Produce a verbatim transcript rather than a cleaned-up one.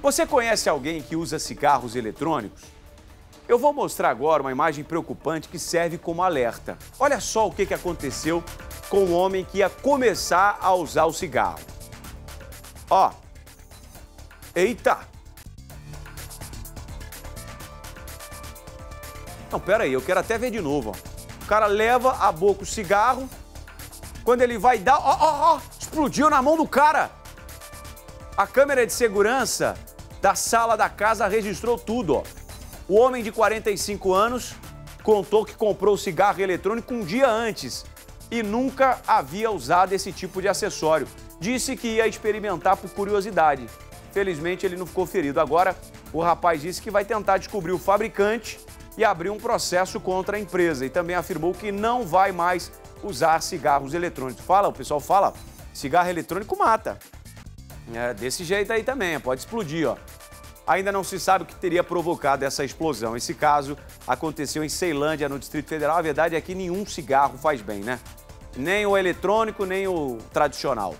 Você conhece alguém que usa cigarros eletrônicos? Eu vou mostrar agora uma imagem preocupante que serve como alerta. Olha só o que aconteceu com um homem que ia começar a usar o cigarro. Ó. Eita! Não, pera aí, eu quero até ver de novo, ó. O cara leva a boca o cigarro, quando ele vai dar... Ó, ó, ó! Explodiu na mão do cara! A câmera de segurança da sala da casa registrou tudo, ó. O homem de quarenta e cinco anos contou que comprou o cigarro eletrônico um dia antes e nunca havia usado esse tipo de acessório. Disse que ia experimentar por curiosidade. Felizmente, ele não ficou ferido. Agora, o rapaz disse que vai tentar descobrir o fabricante e abrir um processo contra a empresa. E também afirmou que não vai mais usar cigarros eletrônicos. Fala, o pessoal fala, cigarro eletrônico mata. É, desse jeito aí também, pode explodir, ó. Ainda não se sabe o que teria provocado essa explosão. Esse caso aconteceu em Ceilândia, no Distrito Federal. A verdade é que nenhum cigarro faz bem, né? Nem o eletrônico, nem o tradicional.